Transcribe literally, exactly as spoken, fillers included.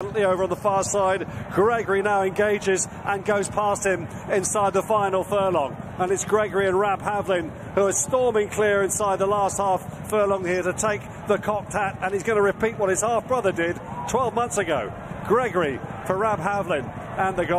Over on the far side, Gregory now engages and goes past him inside the final furlong, and it's Gregory and Rab Havlin who are storming clear inside the last half furlong here to take the cocked hat. And he's going to repeat what his half brother did twelve months ago. Gregory for Rab Havlin and the goal.